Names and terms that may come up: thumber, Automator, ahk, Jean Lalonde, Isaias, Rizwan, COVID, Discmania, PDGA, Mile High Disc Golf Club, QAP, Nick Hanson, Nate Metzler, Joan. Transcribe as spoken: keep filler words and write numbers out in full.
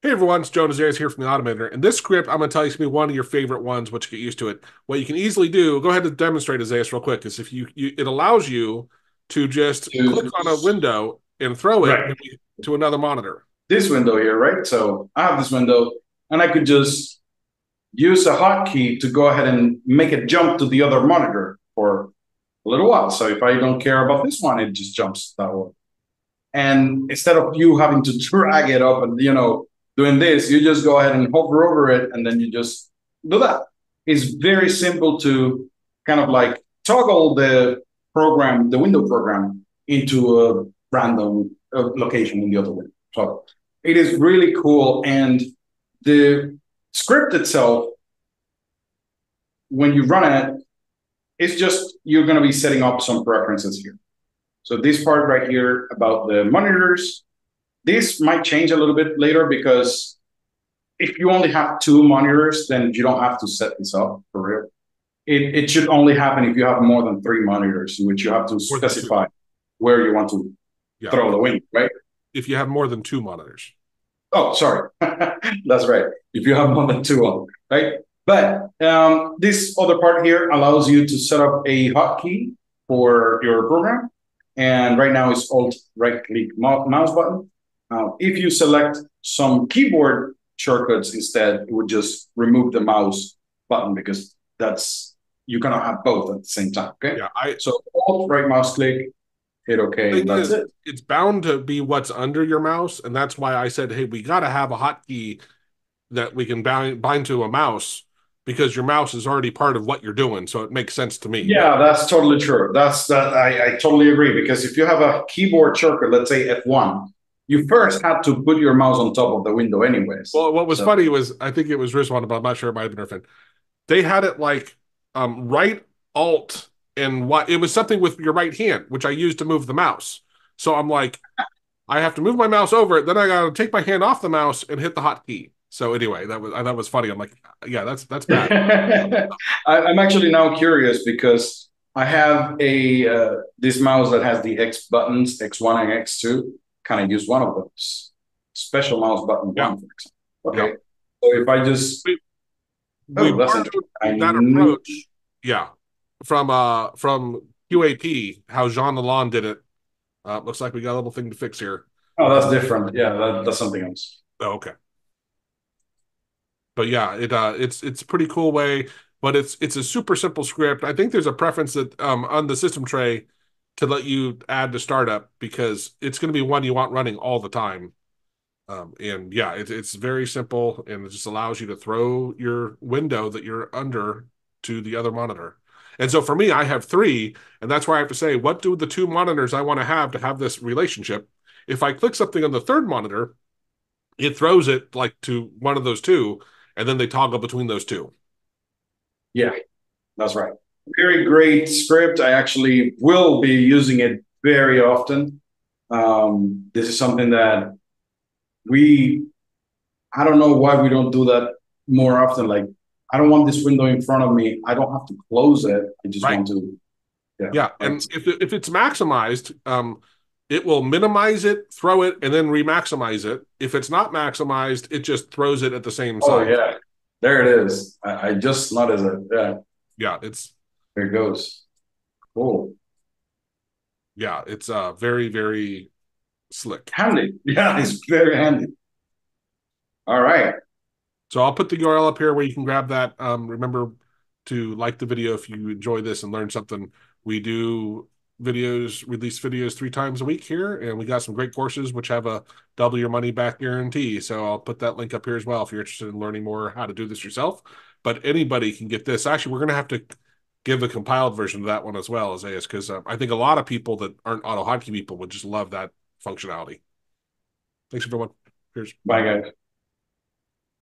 Hey everyone, it's Joan and Isaias here from the Automator. In this script, I'm going to tell you to be one of your favorite ones, once you get used to it. What you can easily do, go ahead and demonstrate Isaias real quick, is if you, you it allows you to just to, click on a window and throw it right. to another monitor. This window here, right? So I have this window, and I could just use a hotkey to go ahead and make it jump to the other monitor for a little while. So if I don't care about this one, it just jumps that one. And instead of you having to drag it up and, you know, doing this, you just go ahead and hover over it, and then you just do that. It's very simple to kind of like toggle the program, the window program, into a random uh, location in the other window. So it is really cool. And the script itself, when you run it, it's just you're going to be setting up some preferences here. So this part right here about the monitors, this might change a little bit later, because if you only have two monitors, then you don't have to set this up for real. It, it should only happen if you have more than three monitors, in which you have to specify where you want to yeah. throw the window, right? If you have more than two monitors. Oh, sorry. That's right. If you have more than two, right? But um, this other part here allows you to set up a hotkey for your program. And right now it's Alt right click mouse button. Now, if you select some keyboard shortcuts instead, it would just remove the mouse button, because that's you cannot have both at the same time. Okay. Yeah. I, so Alt right mouse click, hit OK. And that's is, it. It's bound to be what's under your mouse, and that's why I said, hey, we got to have a hotkey that we can bind bind to a mouse, because your mouse is already part of what you're doing, so it makes sense to me. Yeah, that's totally true. That's that. I, I totally agree, because if you have a keyboard shortcut, let's say F one. You first had to put your mouse on top of the window anyways. Well, what was so. funny was, I think it was Rizwan, but I'm not sure, it might have been her friend. They had it like um, right, alt, and what, it was something with your right hand, which I used to move the mouse. So I'm like, I have to move my mouse over, then I got to take my hand off the mouse and hit the hotkey. So anyway, that was that was funny. I'm like, yeah, that's, that's bad. I, I'm actually now curious, because I have a uh, this mouse that has the X buttons, X one and X two. Kind of use one of those special mouse button. Yeah. One, for example. Okay. Yeah. So if I just we, we oh, that's that approach, yeah, from uh from Q A P, how Jean Lalonde did it. Uh, looks like we got a little thing to fix here. Oh, that's different. Yeah, that, that's something else. Oh, okay. But yeah, it uh, it's it's a pretty cool way, but it's it's a super simple script. I think there's a preference that um on the system tray to let you add to startup, because it's going to be one you want running all the time. Um, and yeah, it, it's very simple, and it just allows you to throw your window that you're under to the other monitor. And so for me, I have three, and that's why I have to say, what do the two monitors I want to have to have this relationship? If I click something on the third monitor, it throws it like to one of those two, and then they toggle between those two. Yeah, that's right. Very great script. I actually will be using it very often. Um, this is something that we, I don't know why we don't do that more often. Like, I don't want this window in front of me. I don't have to close it. I just right. want to. Yeah. yeah. And if, if it's maximized, um, it will minimize it, throw it, and then re-maximize it. If it's not maximized, it just throws it at the same oh, time. Oh, yeah. There it is. I, I just noticed it. Yeah. Yeah. It's. There it goes. Cool. Yeah, it's uh, very, very slick. Handy. Yeah, it's very handy. All right. So I'll put the U R L up here where you can grab that. Um, remember to like the video if you enjoy this and learn something. We do videos, release videos three times a week here, and we got some great courses which have a double your money back guarantee. So I'll put that link up here as well if you're interested in learning more how to do this yourself. But anybody can get this. Actually, we're going to have to give a compiled version of that one as well, Isaias, because uh, I think a lot of people that aren't AutoHotkey people would just love that functionality. Thanks, everyone. Cheers. Bye, guys.